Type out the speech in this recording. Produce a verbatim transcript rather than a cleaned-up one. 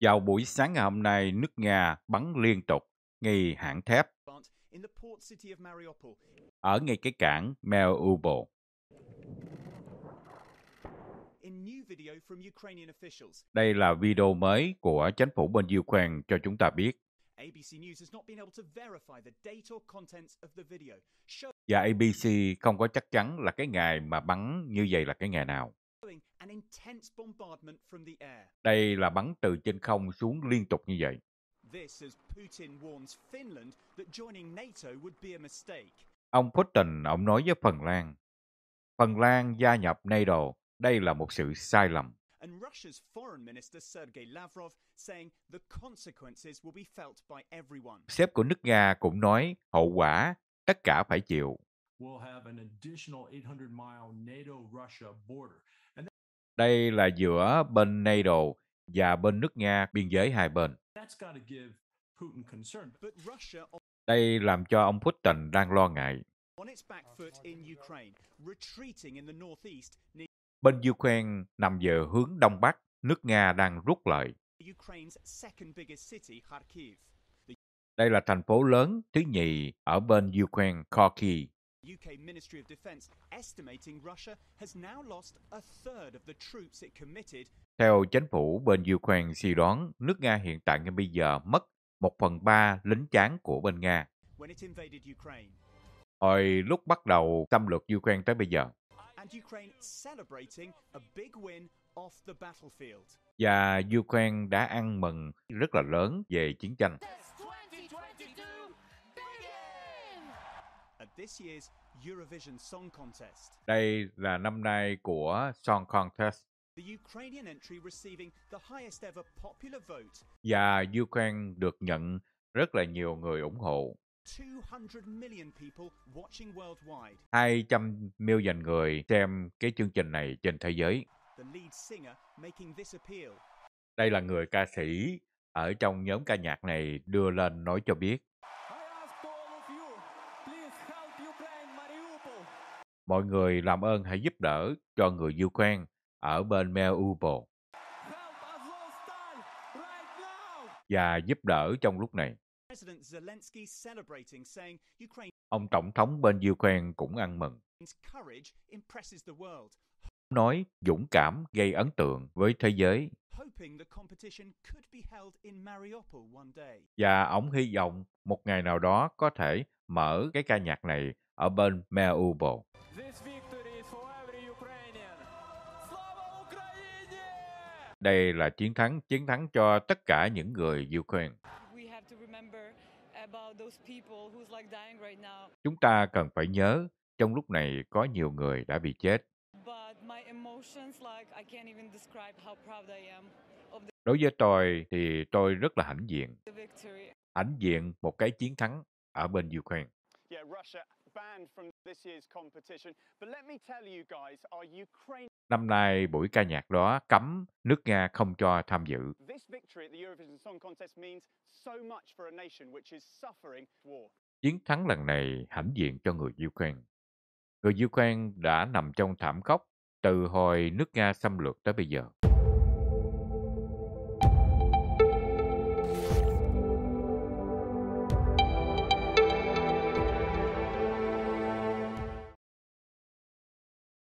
Vào buổi sáng ngày hôm nay, nước Nga bắn liên tục nghi hãng thép ở ngay cái cảng Mariupol. Đây là video mới của chính phủ bên Ukraine cho chúng ta biết. Và a bê xê không có chắc chắn là cái ngày mà bắn như vậy là cái ngày nào. Đây là bắn từ trên không xuống liên tục như vậy. Ông Putin, ông nói với Phần Lan, Phần Lan gia nhập NATO, đây là một sự sai lầm. Sếp của nước Nga cũng nói hậu quả tất cả phải chịu. Đây là giữa bên NATO và bên nước Nga, biên giới hai bên. Đây làm cho ông Putin đang lo ngại. Bên Ukraine nằm về hướng Đông Bắc, nước Nga đang rút lại. Đây là thành phố lớn thứ nhì ở bên Ukraine, Kharkiv. u ca Ministry of Defense estimating Russia has now lost a third of the troops it committed. Theo chính phủ bên Ukraine suy đoán, nước Nga hiện tại ngay bây giờ mất một phần ba lính tráng của bên Nga. When it invaded Ukraine. Hồi lúc bắt đầu xâm lược Ukraine tới bây giờ. And Ukraine celebrating a big win off the battlefield. Và Ukraine đã ăn mừng rất là lớn về chiến tranh. This year's Eurovision Song Contest. Đây là năm nay của Song Contest. The Ukrainian entry receiving the highest ever popular vote. Và Ukraine được nhận rất là nhiều người ủng hộ. two hundred million people watching worldwide. hai trăm million người xem cái chương trình này trên thế giới. The lead singer making this appeal. Đây là người ca sĩ ở trong nhóm ca nhạc này đưa lên nói cho biết. Mọi người làm ơn hãy giúp đỡ cho người Ukraine ở bên Mariupol và giúp đỡ trong lúc này. Ông Tổng thống bên Ukraine cũng ăn mừng. Nói dũng cảm gây ấn tượng với thế giới. Và ông hy vọng một ngày nào đó có thể mở cái ca nhạc này ở bên Mariupol. Đây là chiến thắng, chiến thắng cho tất cả những người Ukraine. Chúng ta cần phải nhớ, trong lúc này có nhiều người đã bị chết. Đối với tôi thì tôi rất là hãnh diện. Hãnh diện một cái chiến thắng ở bên Ukraine. Năm nay, buổi ca nhạc đó cấm nước Nga không cho tham dự. Chiến thắng lần này hãnh diện cho người Ukraine. Người Ukraine đã nằm trong thảm khốc từ hồi nước Nga xâm lược tới bây giờ.